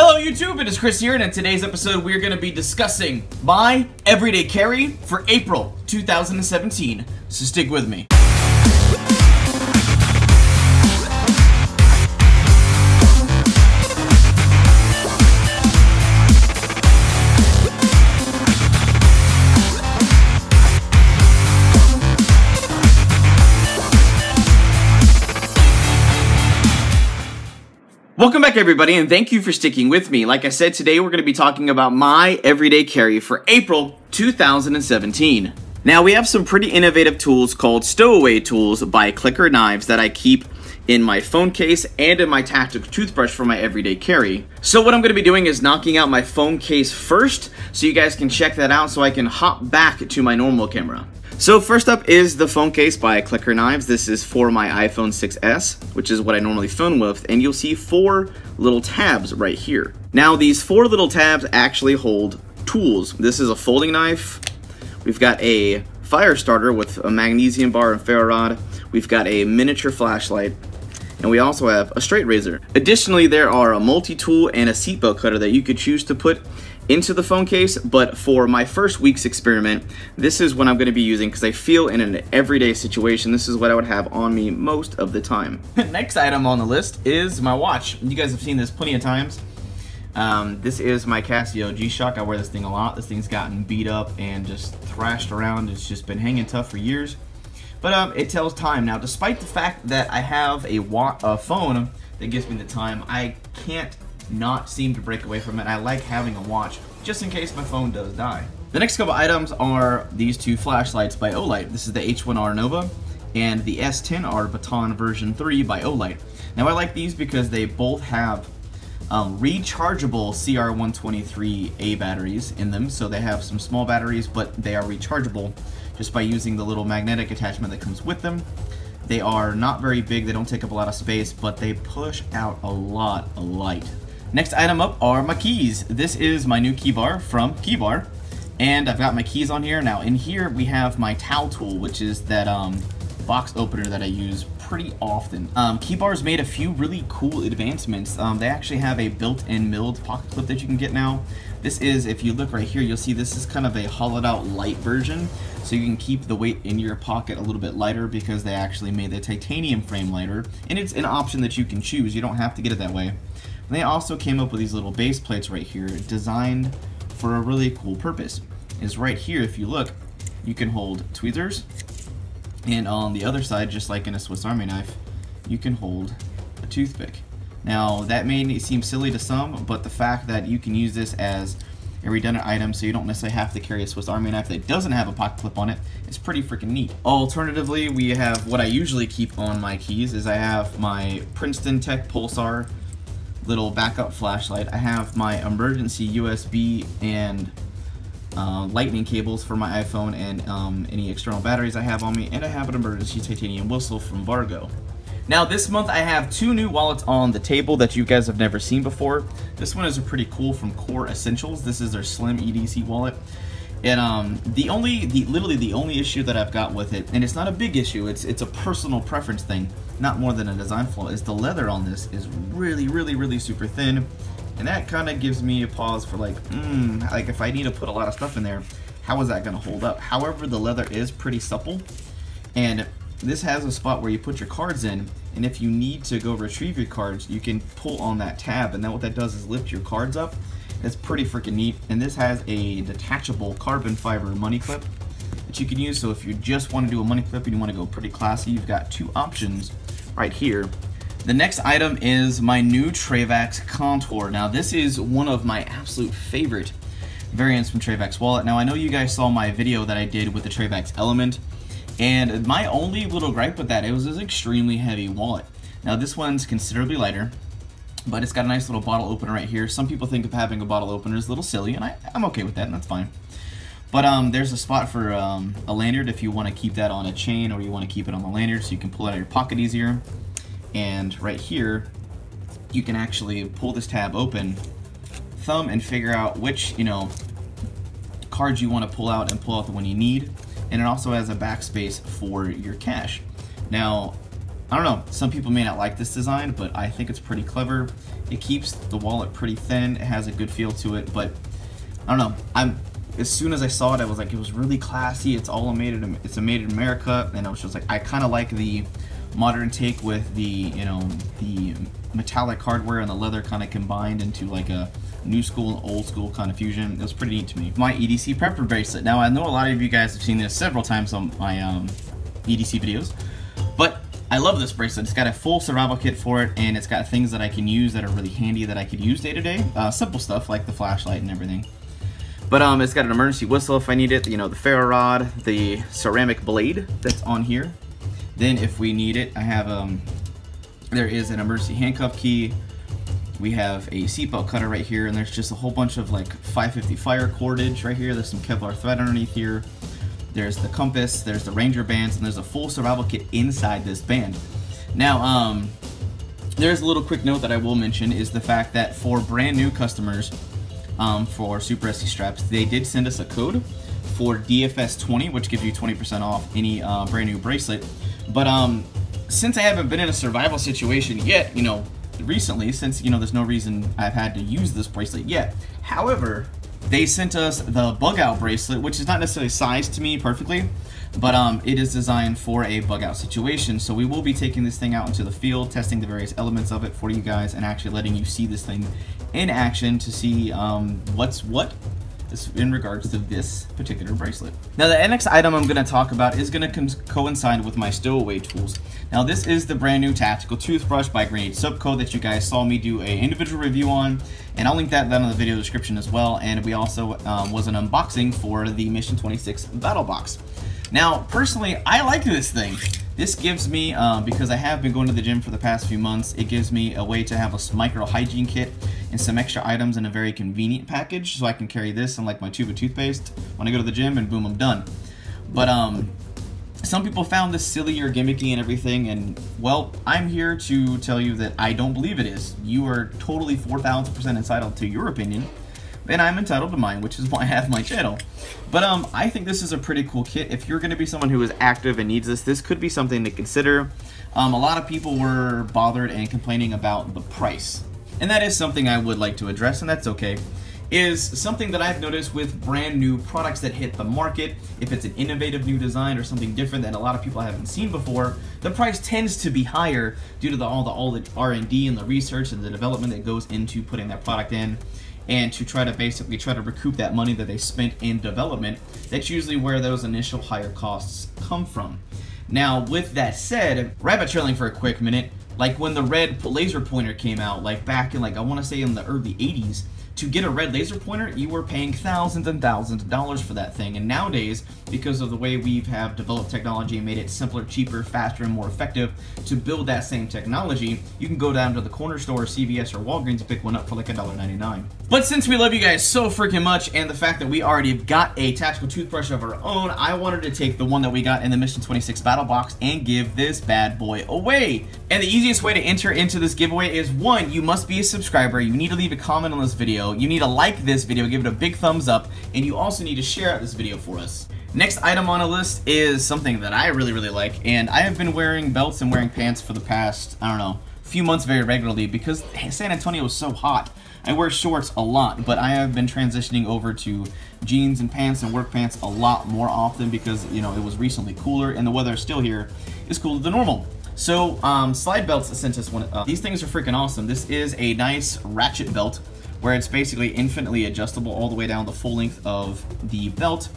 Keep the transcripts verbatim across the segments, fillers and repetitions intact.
Hello YouTube, it is Chris here, and in today's episode we are going to be discussing my everyday carry for April two thousand seventeen, so stick with me. Welcome back everybody, and thank you for sticking with me. Like I said, today we're going to be talking about my everyday carry for April two thousand seventeen. Now we have some pretty innovative tools called Stowaway Tools by Klecker Knives that I keep in my phone case and in my tactical toothbrush for my everyday carry. So what I'm gonna be doing is knocking out my phone case first, so you guys can check that out so I can hop back to my normal camera. So first up is the phone case by Klecker Knives. This is for my iPhone six S, which is what I normally phone with, and you'll see four little tabs right here. Now these four little tabs actually hold tools. This is a folding knife. We've got a fire starter with a magnesium bar and ferro rod. We've got a miniature flashlight, and we also have a straight razor. Additionally, there are a multi-tool and a seatbelt cutter that you could choose to put into the phone case, but for my first week's experiment, this is what I'm gonna be using because I feel in an everyday situation, this is what I would have on me most of the time. Next item on the list is my watch. You guys have seen this plenty of times. Um, this is my Casio G-Shock. I wear this thing a lot. This thing's gotten beat up and just thrashed around. It's just been hanging tough for years. But um, it tells time. Now, despite the fact that I have a, wa a phone that gives me the time, I can't not seem to break away from it. I like having a watch, just in case my phone does die. The next couple items are these two flashlights by Olight. This is the H one R Nova and the S ten R Baton version three by Olight. Now, I like these because they both have um, rechargeable C R one twenty-three A batteries in them. So they have some small batteries, but they are rechargeable just by using the little magnetic attachment that comes with them. They are not very big, they don't take up a lot of space, but they push out a lot of light. Next item up are my keys. This is my new key bar from KeyBar, and I've got my keys on here. Now in here we have my towel tool, which is that um, box opener that I use pretty often. Um, KeyBar's made a few really cool advancements. Um, they actually have a built-in milled pocket clip that you can get now. This is, if you look right here, you'll see this is kind of a hollowed out light version, so you can keep the weight in your pocket a little bit lighter because they actually made the titanium frame lighter, and it's an option that you can choose. You don't have to get it that way. And they also came up with these little base plates right here designed for a really cool purpose. Is right here, if you look, you can hold tweezers. And on the other side, just like in a Swiss Army knife, you can hold a toothpick. Now, that may seem silly to some, but the fact that you can use this as a redundant item so you don't necessarily have to carry a Swiss Army knife that doesn't have a pocket clip on it is pretty freaking neat. Alternatively, we have what I usually keep on my keys is I have my Princeton Tech Pulsar little backup flashlight. I have my emergency U S B and Uh, lightning cables for my iPhone and um, any external batteries I have on me, and I have an emergency titanium whistle from Vargo. Now this month I have two new wallets on the table that you guys have never seen before. This one is a pretty cool from KORE Essentials. This is their slim E D C wallet, and um, the only, the literally the only issue that I've got with it, and it's not a big issue, it's it's a personal preference thing, not more than a design flaw, is the leather on this is really, really, really super thin. And that kind of gives me a pause for like, hmm, like if I need to put a lot of stuff in there, how is that gonna hold up? However, the leather is pretty supple, and this has a spot where you put your cards in, and if you need to go retrieve your cards, you can pull on that tab, and then what that does is lift your cards up. It's pretty freaking neat, and this has a detachable carbon fiber money clip that you can use, so if you just wanna do a money clip and you wanna go pretty classy, you've got two options right here. The next item is my new Trayvax Contour. Now this is one of my absolute favorite variants from Trayvax Wallet. Now I know you guys saw my video that I did with the Trayvax Element, and my only little gripe with that, it was an extremely heavy wallet. Now this one's considerably lighter, but it's got a nice little bottle opener right here. Some people think of having a bottle opener is a little silly, and I, I'm okay with that, and that's fine. But um, there's a spot for um, a lanyard if you want to keep that on a chain, or you want to keep it on the lanyard so you can pull it out of your pocket easier. And right here, you can actually pull this tab open, thumb, and figure out which, you know, cards you want to pull out and pull out the one you need. And it also has a backspace for your cash. Now, I don't know, some people may not like this design, but I think it's pretty clever. It keeps the wallet pretty thin, it has a good feel to it, but I don't know. I'm as soon as I saw it, I was like, it was really classy, it's all made in, it's a made in America, and I was just like, I kind of like the modern take with the, you know, the metallic hardware and the leather kind of combined into like a new school and old school kind of fusion. It was pretty neat to me. My E D C prepper bracelet. Now I know a lot of you guys have seen this several times on my um, E D C videos, but I love this bracelet. It's got a full survival kit for it, and it's got things that I can use that are really handy that I could use day to day. Uh, simple stuff like the flashlight and everything. But um, it's got an emergency whistle if I need it, you know, the ferro rod, the ceramic blade that's on here. Then if we need it, I have, um, there is an emergency handcuff key. We have a seatbelt cutter right here, and there's just a whole bunch of like five fifty fire cordage right here. There's some Kevlar thread underneath here. There's the compass, there's the ranger bands, and there's a full survival kit inside this band. Now, um, there's a little quick note that I will mention is the fact that for brand new customers um, for Superesse Straps, they did send us a code for D F S twenty, which gives you twenty percent off any uh, brand new bracelet. But um, since I haven't been in a survival situation yet, you know, recently, since, you know, there's no reason I've had to use this bracelet yet. However, they sent us the bug out bracelet, which is not necessarily sized to me perfectly, but um, it is designed for a bug out situation. So we will be taking this thing out into the field, testing the various elements of it for you guys, and actually letting you see this thing in action to see um, what's what in regards to this particular bracelet. Now, the next item I'm going to talk about is going to coincide with my stowaway tools. Now, this is the brand new Tactical Toothbrush by Green Ace Soap Co. that you guys saw me do an individual review on, and I'll link that down in the video description as well, and we also um, was an unboxing for the Mission twenty-six Battle Box. Now, personally, I like this thing. This gives me, uh, because I have been going to the gym for the past few months, it gives me a way to have a micro hygiene kit and some extra items in a very convenient package, so I can carry this and like my tube of toothpaste when I go to the gym, and boom, I'm done. But um, some people found this silly or gimmicky and everything, and well, I'm here to tell you that I don't believe it is. You are totally four thousand percent entitled to your opinion, and I'm entitled to mine, which is why I have my channel. But um, I think this is a pretty cool kit. If you're gonna be someone who is active and needs this, this could be something to consider. Um, a lot of people were bothered and complaining about the price. And that is something I would like to address, and that's okay. Is something that I've noticed with brand new products that hit the market, if it's an innovative new design or something different that a lot of people haven't seen before, the price tends to be higher due to the, all the, all the R and D and the research and the development that goes into putting that product in, and to try to basically try to recoup that money that they spent in development. That's usually where those initial higher costs come from. Now, with that said, rabbit trailing for a quick minute, like when the red laser pointer came out, like back in, like I wanna say in the early eighties, to get a red laser pointer, you were paying thousands and thousands of dollars for that thing. And nowadays, because of the way we've have developed technology and made it simpler, cheaper, faster, and more effective to build that same technology, you can go down to the corner store, C V S, or Walgreens, and pick one up for like a dollar ninety-nine. But since we love you guys so freaking much, and the fact that we already got a tactical toothbrush of our own, I wanted to take the one that we got in the Mission twenty-six Battle Box and give this bad boy away. And the easiest way to enter into this giveaway is, one, you must be a subscriber. You need to leave a comment on this video. You need to like this video, give it a big thumbs up, and you also need to share out this video for us. Next item on the list is something that I really, really like, and I have been wearing belts and wearing pants for the past, I don't know, few months very regularly because San Antonio is so hot. I wear shorts a lot, but I have been transitioning over to jeans and pants and work pants a lot more often because, you know, it was recently cooler and the weather still here is cooler than normal. So, um, Slide Belts sent us one. Uh, these things are freaking awesome. This is a nice ratchet belt, where it's basically infinitely adjustable all the way down the full length of the belt,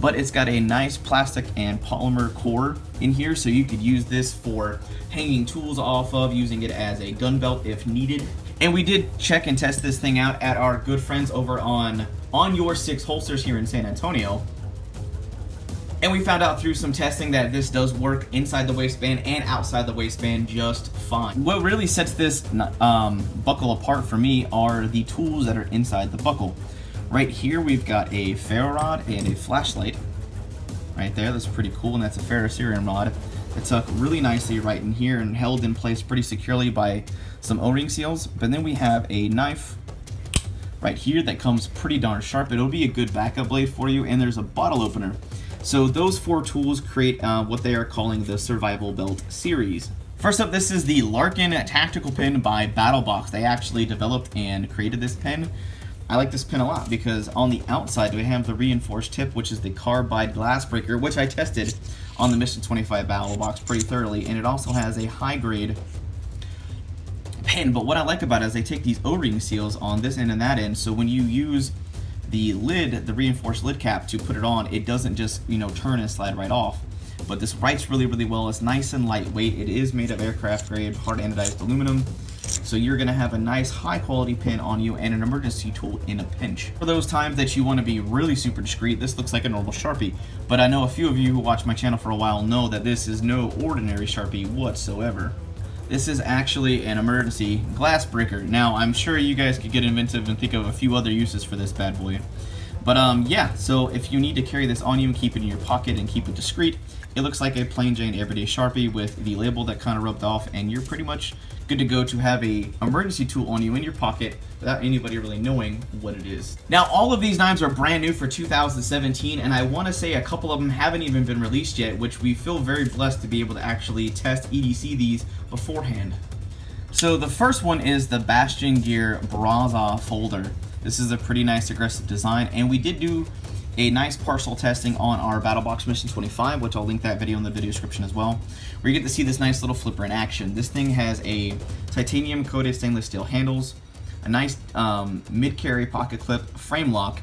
but it's got a nice plastic and polymer core in here, so you could use this for hanging tools off of, using it as a gun belt if needed. And we did check and test this thing out at our good friends over on On Your Six Holsters here in San Antonio. And we found out through some testing that this does work inside the waistband and outside the waistband just fine. What really sets this um, buckle apart for me are the tools that are inside the buckle. Right here we've got a ferro rod and a flashlight. Right there, that's pretty cool, and that's a ferrocerium rod. It's tucked really nicely right in here and held in place pretty securely by some O-ring seals. But then we have a knife right here that comes pretty darn sharp. It'll be a good backup blade for you, and there's a bottle opener. So those four tools create uh, what they are calling the Survival Belt series. First up, this is the Larkin Tactical Pin by Battle Box. They actually developed and created this pin. I like this pin a lot because on the outside we have the reinforced tip, which is the carbide glass breaker, which I tested on the Mission twenty-five Battle Box pretty thoroughly, and it also has a high-grade pin. But what I like about it is they take these O-ring seals on this end and that end, so when you use the lid, the reinforced lid cap, to put it on, it doesn't just, you know, turn and slide right off. But this writes really, really well. It's nice and lightweight. It is made of aircraft grade hard anodized aluminum. So you're gonna have a nice high quality pin on you and an emergency tool in a pinch. For those times that you wanna be really super discreet, this looks like a normal Sharpie. But I know a few of you who watch my channel for a while know that this is no ordinary Sharpie whatsoever. This is actually an emergency glass breaker. Now, I'm sure you guys could get inventive and think of a few other uses for this bad boy. But um, yeah, so if you need to carry this on you and keep it in your pocket and keep it discreet, it looks like a plain Jane everyday Sharpie with the label that kind of rubbed off, and you're pretty much good to go to have an emergency tool on you in your pocket without anybody really knowing what it is. Now, all of these knives are brand new for two thousand seventeen, and I want to say a couple of them haven't even been released yet, which we feel very blessed to be able to actually test E D C these beforehand. So the first one is the Bastion Gear Braza folder. This is a pretty nice aggressive design, and we did do a nice partial testing on our Battle Box Mission twenty-five, which I'll link that video in the video description as well, where you get to see this nice little flipper in action. This thing has a titanium coated stainless steel handles, a nice um, mid-carry pocket clip, frame lock.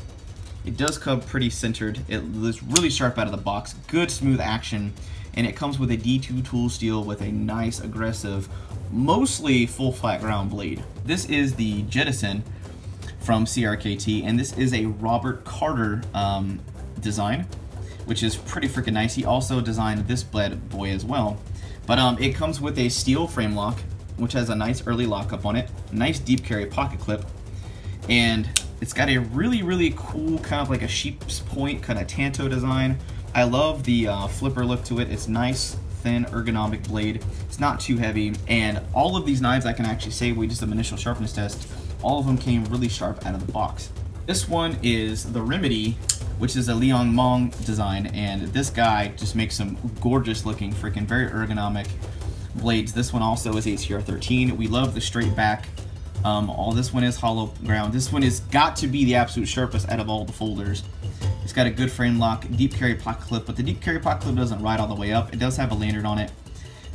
It does come pretty centered. It looks really sharp out of the box, good smooth action, and it comes with a D two tool steel with a nice aggressive, mostly full flat ground blade. This is the Jettison from C R K T, and this is a Robert Carter um, design, which is pretty freaking nice. He also designed this bad boy as well, but um, it comes with a steel frame lock, which has a nice early lockup on it, nice deep carry pocket clip, and it's got a really, really cool kind of like a sheep's point kind of tanto design. I love the uh, flipper look to it. It's nice, thin, ergonomic blade. It's not too heavy, and all of these knives I can actually say we just did an initial sharpness test. All of them came really sharp out of the box. This one is the Remedy, which is a Liong Mong design, and this guy just makes some gorgeous looking, freaking very ergonomic blades. This one also is H one R thirteen. We love the straight back. Um, all this one is hollow ground. This one has got to be the absolute sharpest out of all the folders. It's got a good frame lock, deep carry pocket clip, but the deep carry pocket clip doesn't ride all the way up. It does have a lanyard on it.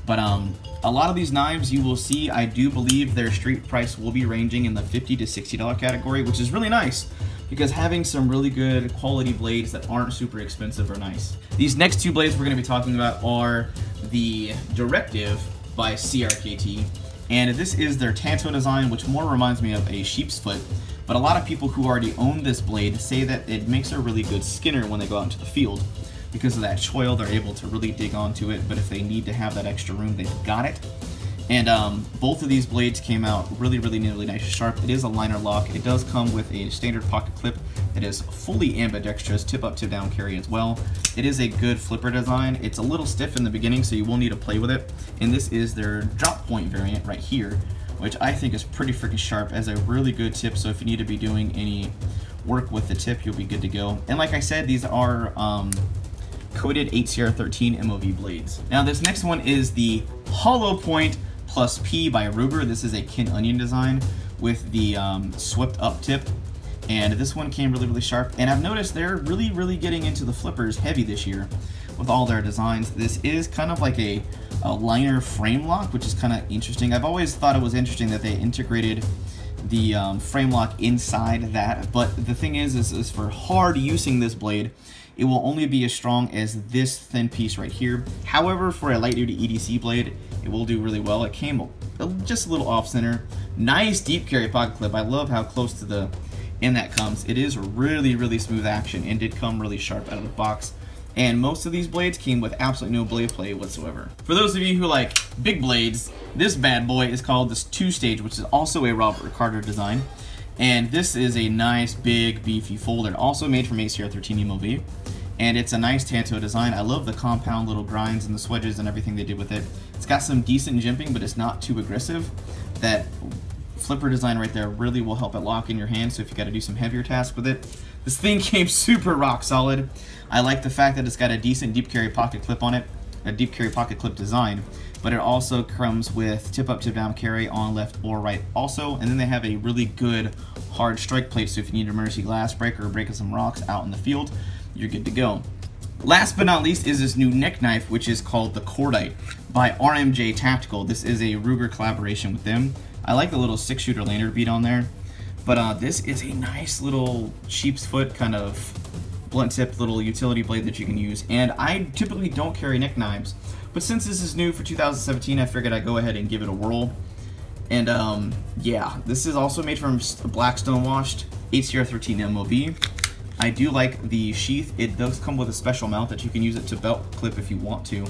But um, a lot of these knives you will see, I do believe their street price will be ranging in the fifty to sixty dollar category, which is really nice because having some really good quality blades that aren't super expensive are nice. These next two blades we're gonna be talking about are the Directive by C R K T. And this is their tanto design, which more reminds me of a sheep's foot. But a lot of people who already own this blade say that it makes a really good skinner when they go out into the field. Because of that choil, they're able to really dig onto it, but if they need to have that extra room, they've got it. And um, both of these blades came out really, really, really nice and sharp. It is a liner lock. It does come with a standard pocket clip. It is fully ambidextrous, tip up, tip down carry as well. It is a good flipper design. It's a little stiff in the beginning, so you will need to play with it. And this is their drop point variant right here, which I think is pretty freaking sharp. It has a really good tip, so if you need to be doing any work with the tip, you'll be good to go. And like I said, these are um, coated H one R thirteen M O V blades. Now this next one is the Hollow Point Plus P by Ruger. This is a Ken Onion design with the um, swept up tip, and this one came really, really sharp. And I've noticed they're really, really getting into the flippers heavy this year with all their designs. This is kind of like a, a liner frame lock, which is kind of interesting. I've always thought it was interesting that they integrated the um, frame lock inside that, but the thing is, is, is for hard using this blade, it will only be as strong as this thin piece right here. However, for a light duty E D C blade, it will do really well. It came just a little off center. Nice deep carry pocket clip. I love how close to the end that comes. It is really, really smooth action and did come really sharp out of the box. And most of these blades came with absolutely no blade play whatsoever. For those of you who like big blades, this bad boy is called this Two Stage, which is also a Robert Carter design. And this is a nice, big, beefy folder, also made from H one R thirteen M O V. And it's a nice tanto design. I love the compound little grinds and the swedges and everything they did with it. It's got some decent jimping, but it's not too aggressive. That flipper design right there really will help it lock in your hand, so if you got to do some heavier tasks with it. This thing came super rock solid. I like the fact that it's got a decent deep carry pocket clip on it, a deep carry pocket clip design, but it also comes with tip up, tip down carry on left or right also. And then they have a really good hard strike plate, so if you need an emergency glass break or breaking some rocks out in the field, you're good to go. Last but not least is this new neck knife, which is called the Cordite by R M J Tactical. This is a Ruger collaboration with them. I like the little six shooter lander bead on there, but uh, this is a nice little sheep's foot kind of blunt tip little utility blade that you can use. And I typically don't carry neck knives, but since this is new for two thousand seventeen, I figured I'd go ahead and give it a whirl. And um, yeah, this is also made from black stone washed H C R thirteen M O B. I do like the sheath. It does come with a special mount that you can use it to belt clip if you want to,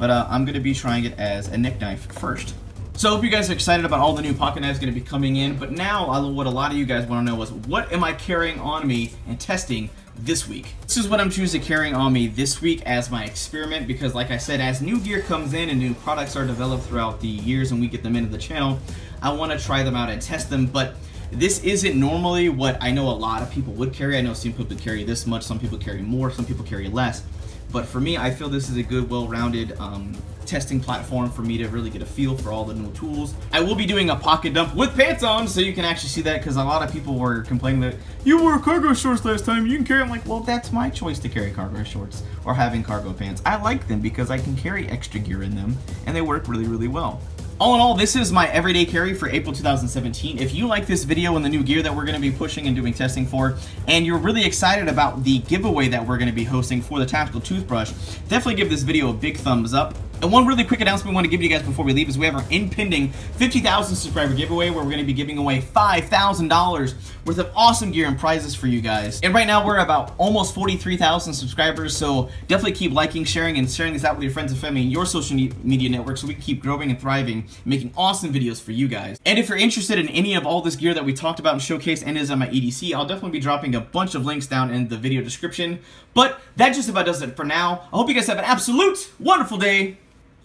but uh, I'm going to be trying it as a neck knife first. So I hope you guys are excited about all the new pocket knives going to be coming in, but now what a lot of you guys want to know is what am I carrying on me and testing this week? This is what I'm choosing carrying on me this week as my experiment, because like I said, as new gear comes in and new products are developed throughout the years and we get them into the channel, I want to try them out and test them. But this isn't normally what I know a lot of people would carry. I know some people carry this much, some people carry more, some people carry less. But for me, I feel this is a good, well-rounded um, testing platform for me to really get a feel for all the new tools. I will be doing a pocket dump with pants on, so you can actually see that, because a lot of people were complaining that you wore cargo shorts last time, you can carry. I'm like, well, that's my choice to carry cargo shorts or having cargo pants. I like them because I can carry extra gear in them, and they work really, really well. All in all, this is my everyday carry for April two thousand seventeen. If you like this video and the new gear that we're going to be pushing and doing testing for, and you're really excited about the giveaway that we're going to be hosting for the tactical toothbrush, definitely give this video a big thumbs up. And one really quick announcement we want to give you guys before we leave is we have our impending fifty thousand subscriber giveaway, where we're going to be giving away five thousand dollars worth of awesome gear and prizes for you guys. And right now we're about almost forty-three thousand subscribers, so definitely keep liking, sharing, and sharing this out with your friends and family and your social media networks, so we can keep growing and thriving, making awesome videos for you guys. And if you're interested in any of all this gear that we talked about and showcased and is on my E D C, I'll definitely be dropping a bunch of links down in the video description. But that just about does it for now. I hope you guys have an absolute wonderful day.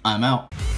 I'm out.